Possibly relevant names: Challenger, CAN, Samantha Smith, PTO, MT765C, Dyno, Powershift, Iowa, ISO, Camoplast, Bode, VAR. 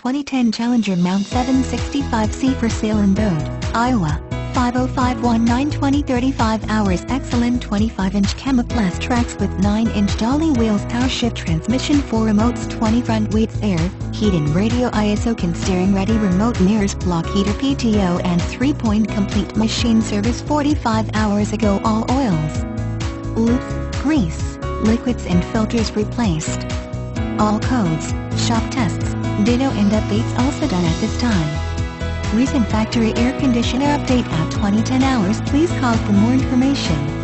2010 Challenger Mount 765C for sale in Bode, Iowa. 50519 2035 hours. Excellent 25-inch Camoplast tracks with 9-inch dolly wheels. Powershift transmission, 4 remotes, 20 front weights, air, heating, radio, ISO, CAN, steering ready, remote mirrors, block heater, PTO, and 3-point complete. Machine service 45 hours ago. All oils, loops, grease, liquids, and filters replaced. All codes, shop tests, dyno, and updates also done at this time. Recent factory air conditioner update at 2010 hours. Please call for more information.